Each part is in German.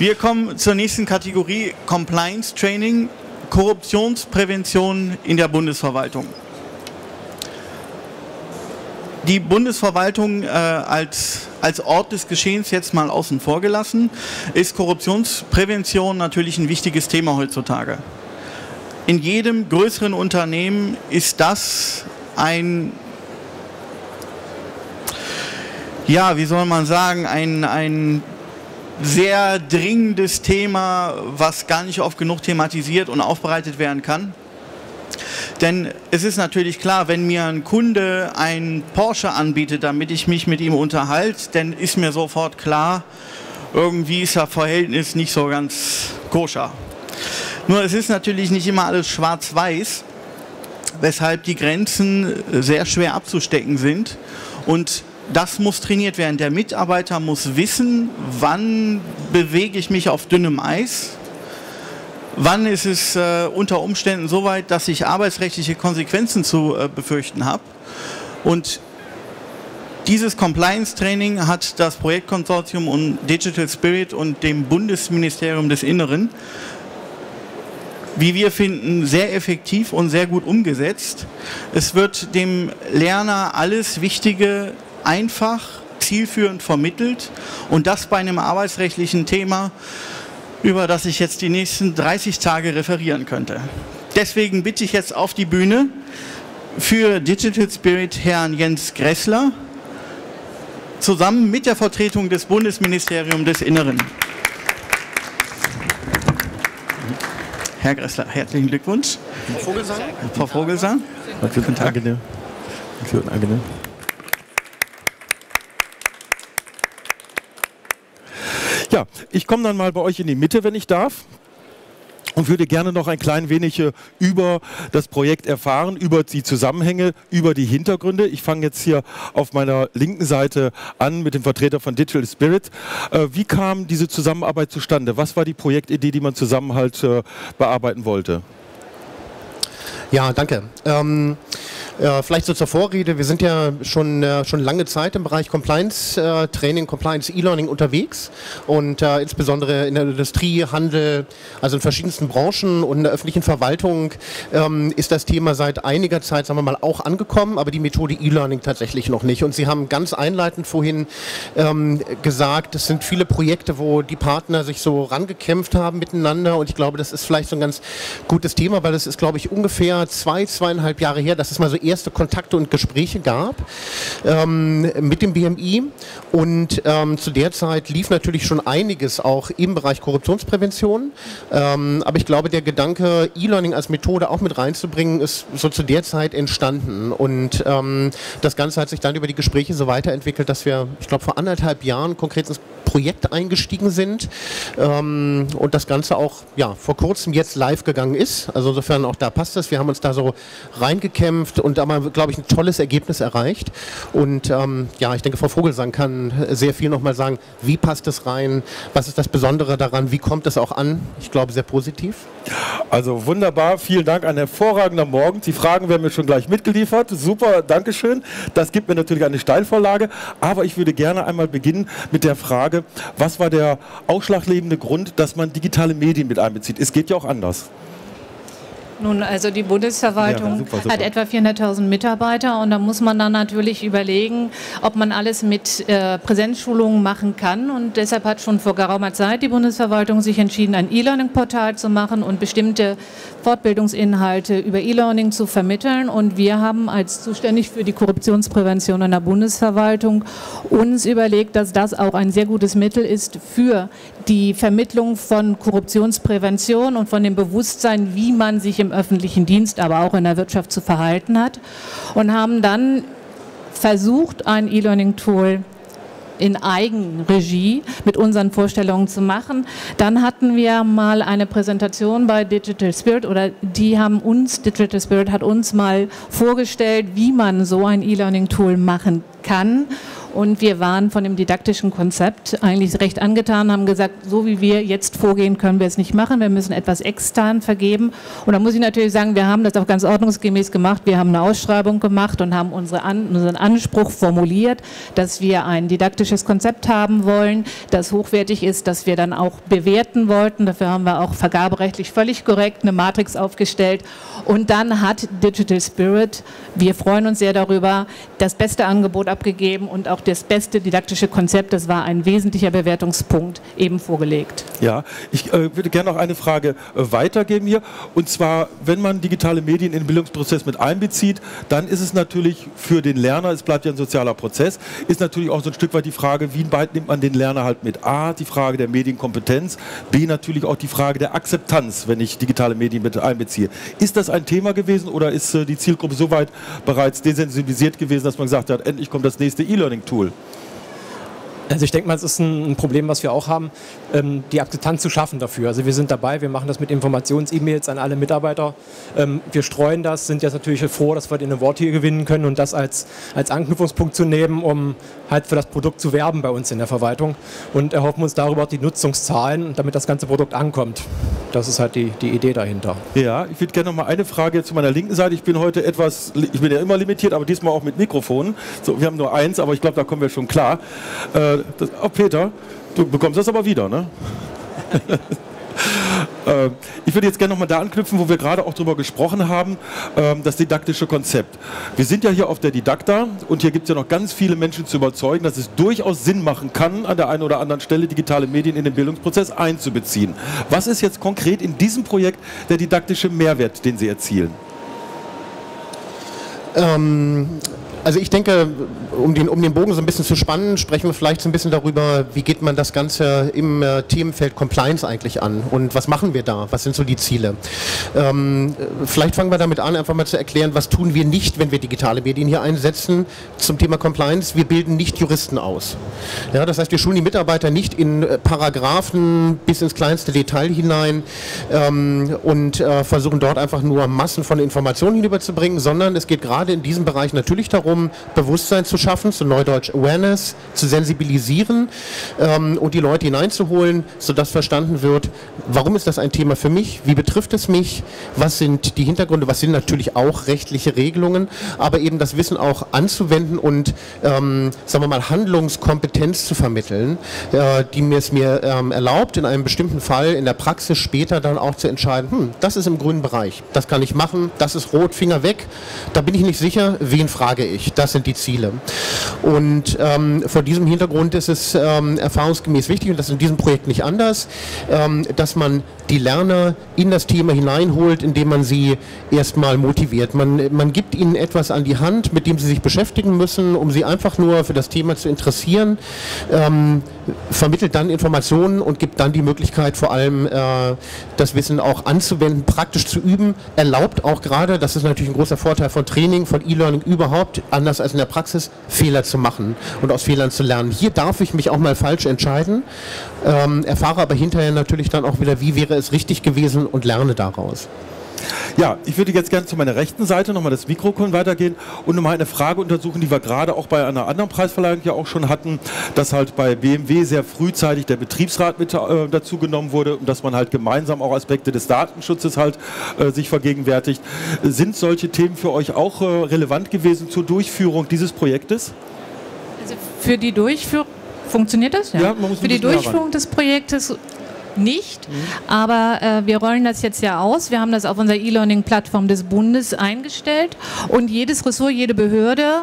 Wir kommen zur nächsten Kategorie, Compliance Training, Korruptionsprävention in der Bundesverwaltung. Die Bundesverwaltung als Ort des Geschehens jetzt mal außen vor gelassen, ist Korruptionsprävention natürlich ein wichtiges Thema heutzutage. In jedem größeren Unternehmen ist das ein, ja, wie soll man sagen, ein sehr dringendes Thema, was gar nicht oft genug thematisiert und aufbereitet werden kann. Denn es ist natürlich klar, wenn mir ein Kunde einen Porsche anbietet, damit ich mich mit ihm unterhalte, dann ist mir sofort klar, irgendwie ist das Verhältnis nicht so ganz koscher. Nur es ist natürlich nicht immer alles schwarz-weiß, weshalb die Grenzen sehr schwer abzustecken sind. Und das muss trainiert werden. Der Mitarbeiter muss wissen, wann bewege ich mich auf dünnem Eis. Wann ist es unter Umständen so weit, dass ich arbeitsrechtliche Konsequenzen zu befürchten habe? Und dieses Compliance-Training hat das Projektkonsortium und Digital Spirit und dem Bundesministerium des Inneren, wie wir finden, sehr effektiv und sehr gut umgesetzt. Es wird dem Lerner alles Wichtige einfach, zielführend vermittelt, und das bei einem arbeitsrechtlichen Thema, über das ich jetzt die nächsten 30 Tage referieren könnte. Deswegen bitte ich jetzt auf die Bühne für Digital Spirit Herrn Jens Gräßler zusammen mit der Vertretung des Bundesministeriums des Inneren. Herr Gräßler, herzlichen Glückwunsch. Frau Vogelsang. Guten Tag. Guten Tag. Ja, ich komme dann mal bei euch in die Mitte, wenn ich darf, und würde gerne noch ein klein wenig über das Projekt erfahren, über die Zusammenhänge, über die Hintergründe. Ich fange jetzt hier auf meiner linken Seite an mit dem Vertreter von Digital Spirit. Wie kam diese Zusammenarbeit zustande? Was war die Projektidee, die man zusammen halt bearbeiten wollte? Ja, danke. Vielleicht so zur Vorrede, wir sind ja schon lange Zeit im Bereich Compliance-Training, Compliance-E-Learning unterwegs und insbesondere in der Industrie, Handel, also in verschiedensten Branchen und in der öffentlichen Verwaltung ist das Thema seit einiger Zeit, sagen wir mal, auch angekommen, aber die Methode E-Learning tatsächlich noch nicht. Und Sie haben ganz einleitend vorhin gesagt, es sind viele Projekte, wo die Partner sich so rangekämpft haben miteinander, und ich glaube, das ist vielleicht so ein ganz gutes Thema, weil das ist, glaube ich, ungefähr 2,5 Jahre her, dass es mal so erste Kontakte und Gespräche gab mit dem BMI, und zu der Zeit lief natürlich schon einiges auch im Bereich Korruptionsprävention, aber ich glaube, der Gedanke, E-Learning als Methode auch mit reinzubringen, ist so zu der Zeit entstanden, und das Ganze hat sich dann über die Gespräche so weiterentwickelt, dass wir, ich glaube, vor 1,5 Jahren konkret ins Projekt eingestiegen sind und das Ganze auch, ja, vor kurzem jetzt live gegangen ist, also insofern auch da passt es, wir haben uns da so reingekämpft und da haben wir, glaube ich, ein tolles Ergebnis erreicht. Und ja, ich denke, Frau Vogelsang kann sehr viel nochmal sagen, wie passt es rein, was ist das Besondere daran, wie kommt es auch an? Ich glaube, sehr positiv. Also wunderbar, vielen Dank, ein hervorragender Morgen. Die Fragen werden mir schon gleich mitgeliefert, super, Dankeschön. Das gibt mir natürlich eine Steilvorlage, aber ich würde gerne einmal beginnen mit der Frage, was war der ausschlaggebende Grund, dass man digitale Medien mit einbezieht? Es geht ja auch anders. Nun, also die Bundesverwaltung, ja, super. Hat etwa 400.000 Mitarbeiter, und da muss man dann natürlich überlegen, ob man alles mit Präsenzschulungen machen kann, und deshalb hat schon vor geraumer Zeit die Bundesverwaltung sich entschieden, ein E-Learning-Portal zu machen und bestimmte Fortbildungsinhalte über E-Learning zu vermitteln, und wir haben als zuständig für die Korruptionsprävention in der Bundesverwaltung uns überlegt, dass das auch ein sehr gutes Mittel ist für die Vermittlung von Korruptionsprävention und von dem Bewusstsein, wie man sich im öffentlichen Dienst, aber auch in der Wirtschaft zu verhalten hat, und haben dann versucht, ein E-Learning-Tool in Eigenregie mit unseren Vorstellungen zu machen. Dann hatten wir mal eine Präsentation bei Digital Spirit, oder die haben uns, Digital Spirit hat uns mal vorgestellt, wie man so ein E-Learning-Tool machen kann. kann. Und wir waren von dem didaktischen Konzept eigentlich recht angetan, haben gesagt, so wie wir jetzt vorgehen, können wir es nicht machen. Wir müssen etwas extern vergeben. Und da muss ich natürlich sagen, wir haben das auch ganz ordnungsgemäß gemacht. Wir haben eine Ausschreibung gemacht und haben unseren Anspruch formuliert, dass wir ein didaktisches Konzept haben wollen, das hochwertig ist, das wir dann auch bewerten wollten. Dafür haben wir auch vergaberechtlich völlig korrekt eine Matrix aufgestellt. Und dann hat Digital Spirit, wir freuen uns sehr darüber, das beste Angebot abgegeben und auch das beste didaktische Konzept, das war ein wesentlicher Bewertungspunkt, eben vorgelegt. Ja, ich würde gerne noch eine Frage weitergeben hier. Und zwar, wenn man digitale Medien in den Bildungsprozess mit einbezieht, dann ist es natürlich für den Lerner, es bleibt ja ein sozialer Prozess, ist natürlich auch so ein Stück weit die Frage, wie weit nimmt man den Lerner halt mit? A, die Frage der Medienkompetenz, B, natürlich auch die Frage der Akzeptanz, wenn ich digitale Medien mit einbeziehe. Ist das ein Thema gewesen oder ist die Zielgruppe soweit bereits desensibilisiert gewesen, dass man gesagt hat, endlich kommt das nächste E-Learning-Tool? Also ich denke mal, es ist ein Problem, was wir auch haben, die Akzeptanz zu schaffen dafür. Also wir sind dabei, wir machen das mit Informations-E-Mails an alle Mitarbeiter. Wir streuen das, sind jetzt natürlich froh, dass wir den Award hier gewinnen können und das als Anknüpfungspunkt zu nehmen, um halt für das Produkt zu werben bei uns in der Verwaltung. Und erhoffen uns darüber die Nutzungszahlen, damit das ganze Produkt ankommt. Das ist halt die Idee dahinter. Ja, ich würde gerne noch mal eine Frage zu meiner linken Seite. Ich bin ja immer limitiert, aber diesmal auch mit Mikrofonen. So, wir haben nur eins, aber ich glaube, da kommen wir schon klar. Peter, du bekommst das aber wieder, ne? Ich würde jetzt gerne nochmal da anknüpfen, wo wir gerade auch drüber gesprochen haben, das didaktische Konzept. Wir sind ja hier auf der Didacta und hier gibt es ja noch ganz viele Menschen zu überzeugen, dass es durchaus Sinn machen kann, an der einen oder anderen Stelle digitale Medien in den Bildungsprozess einzubeziehen. Was ist jetzt konkret in diesem Projekt der didaktische Mehrwert, den Sie erzielen? Also ich denke, um den Bogen so ein bisschen zu spannen, sprechen wir vielleicht so ein bisschen darüber, wie geht man das Ganze im Themenfeld Compliance eigentlich an und was machen wir da, was sind so die Ziele. Vielleicht fangen wir damit an, einfach mal zu erklären, was tun wir nicht, wenn wir digitale Medien hier einsetzen zum Thema Compliance. Wir bilden nicht Juristen aus. Ja, das heißt, wir schulen die Mitarbeiter nicht in Paragraphen bis ins kleinste Detail hinein und versuchen dort einfach nur Massen von Informationen hinüberzubringen, sondern es geht gerade in diesem Bereich natürlich darum, Bewusstsein zu schaffen, zu Neudeutsch Awareness, zu sensibilisieren und die Leute hineinzuholen, sodass verstanden wird, warum ist das ein Thema für mich, wie betrifft es mich, was sind die Hintergründe, was sind natürlich auch rechtliche Regelungen, aber eben das Wissen auch anzuwenden und, sagen wir mal, Handlungskompetenz zu vermitteln, die es mir erlaubt, in einem bestimmten Fall in der Praxis später dann auch zu entscheiden, das ist im grünen Bereich, das kann ich machen, das ist rot, Finger weg, da bin ich nicht sicher, wen frage ich. Das sind die Ziele. Und vor diesem Hintergrund ist es erfahrungsgemäß wichtig, und das ist in diesem Projekt nicht anders, dass man die Lerner in das Thema hineinholt, indem man sie erstmal motiviert. Man gibt ihnen etwas an die Hand, mit dem sie sich beschäftigen müssen, um sie einfach nur für das Thema zu interessieren, vermittelt dann Informationen und gibt dann die Möglichkeit, vor allem das Wissen auch anzuwenden, praktisch zu üben, erlaubt auch gerade, das ist natürlich ein großer Vorteil von Training, von E-Learning überhaupt, anders als in der Praxis, Fehler zu machen und aus Fehlern zu lernen. Hier darf ich mich auch mal falsch entscheiden, erfahre aber hinterher natürlich dann auch wieder, wie wäre es richtig gewesen und lerne daraus. Ja, ich würde jetzt gerne zu meiner rechten Seite nochmal das Mikrofon weitergehen und nochmal eine Frage untersuchen, die wir gerade auch bei einer anderen Preisverleihung ja auch schon hatten, dass halt bei BMW sehr frühzeitig der Betriebsrat mit dazu genommen wurde und dass man halt gemeinsam auch Aspekte des Datenschutzes halt sich vergegenwärtigt. Sind solche Themen für euch auch relevant gewesen zur Durchführung dieses Projektes? Also für die Durchführung, funktioniert das? Ja, man muss für die Durchführung des Projektes nicht, aber wir rollen das jetzt ja aus. Wir haben das auf unserer E-Learning-Plattform des Bundes eingestellt und jedes Ressort, jede Behörde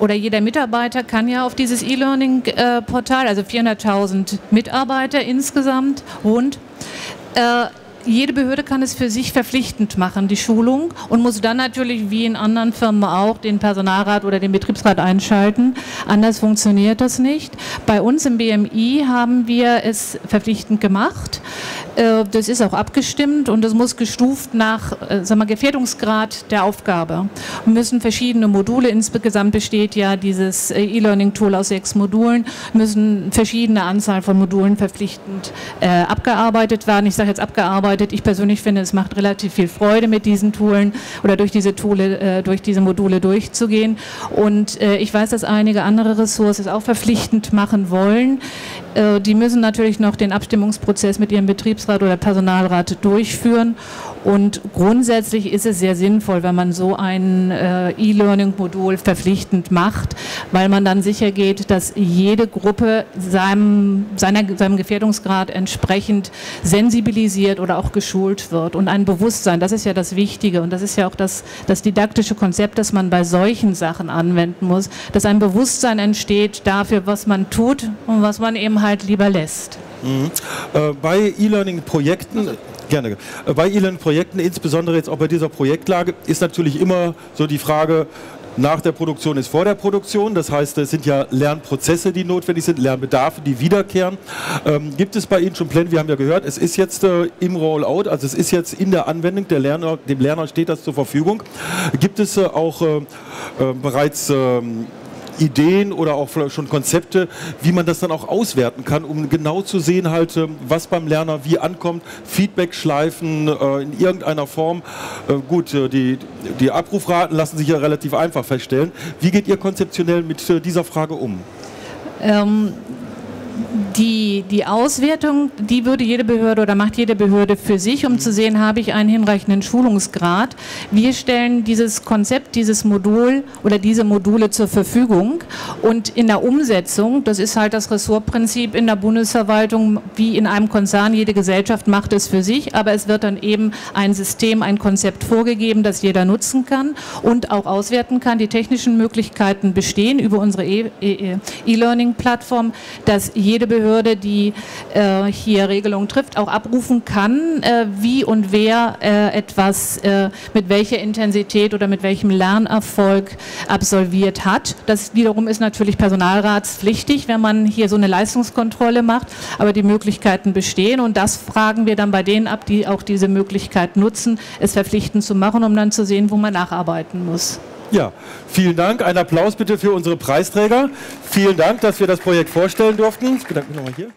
oder jeder Mitarbeiter kann ja auf dieses E-Learning-Portal, also 400.000 Mitarbeiter insgesamt rund, jede Behörde kann es für sich verpflichtend machen, die Schulung, und muss dann natürlich wie in anderen Firmen auch den Personalrat oder den Betriebsrat einschalten. Anders funktioniert das nicht. Bei uns im BMI haben wir es verpflichtend gemacht. Das ist auch abgestimmt und das muss gestuft nach Gefährdungsgrad der Aufgabe. Wir müssen verschiedene Module, insgesamt besteht ja dieses E-Learning-Tool aus 6 Modulen, müssen verschiedene Anzahl von Modulen verpflichtend abgearbeitet werden. Ich sage jetzt abgearbeitet, gestaltet. Ich persönlich finde, es macht relativ viel Freude, mit diesen Tools oder durch diese Module durchzugehen. Und ich weiß, dass einige andere Ressorts es auch verpflichtend machen wollen. Die müssen natürlich noch den Abstimmungsprozess mit ihrem Betriebsrat oder Personalrat durchführen. Und grundsätzlich ist es sehr sinnvoll, wenn man so ein E-Learning-Modul verpflichtend macht, weil man dann sicher geht, dass jede Gruppe seinem Gefährdungsgrad entsprechend sensibilisiert oder auch geschult wird. Und ein Bewusstsein, das ist ja das Wichtige und das ist ja auch das didaktische Konzept, das man bei solchen Sachen anwenden muss, dass ein Bewusstsein entsteht dafür, was man tut und was man eben halt lieber lässt. Mhm. Bei E-Learning-Projekten... Also, gerne. Bei E-Learning-Projekten, insbesondere jetzt auch bei dieser Projektlage, ist natürlich immer so die Frage, nach der Produktion ist vor der Produktion. Das heißt, es sind ja Lernprozesse, die notwendig sind, Lernbedarfe, die wiederkehren. Gibt es bei Ihnen schon Pläne? Wir haben ja gehört, es ist jetzt im Rollout, also es ist jetzt in der Anwendung, dem Lerner steht das zur Verfügung. Gibt es auch bereits... Ideen oder auch schon Konzepte, wie man das dann auch auswerten kann, um genau zu sehen, halt, was beim Lerner wie ankommt, Feedback-Schleifen in irgendeiner Form. Gut, die Abrufraten lassen sich ja relativ einfach feststellen. Wie geht ihr konzeptionell mit dieser Frage um? Die Auswertung, die würde jede Behörde oder macht jede Behörde für sich, um zu sehen, habe ich einen hinreichenden Schulungsgrad. Wir stellen dieses Konzept, dieses Modul oder diese Module zur Verfügung und in der Umsetzung, das ist halt das Ressortprinzip in der Bundesverwaltung, wie in einem Konzern, jede Gesellschaft macht es für sich, aber es wird dann eben ein System, ein Konzept vorgegeben, das jeder nutzen kann und auch auswerten kann. Die technischen Möglichkeiten bestehen über unsere E-Learning-Plattform, dass jede Behörde, die hier Regelungen trifft, auch abrufen kann, wie und wer etwas mit welcher Intensität oder mit welchem Lernerfolg absolviert hat. Das wiederum ist natürlich personalratspflichtig, wenn man hier so eine Leistungskontrolle macht, aber die Möglichkeiten bestehen und das fragen wir dann bei denen ab, die auch diese Möglichkeit nutzen, es verpflichtend zu machen, um dann zu sehen, wo man nacharbeiten muss. Ja, vielen Dank. Ein Applaus bitte für unsere Preisträger. Vielen Dank, dass wir das Projekt vorstellen durften. Ich bedanke mich nochmal hier.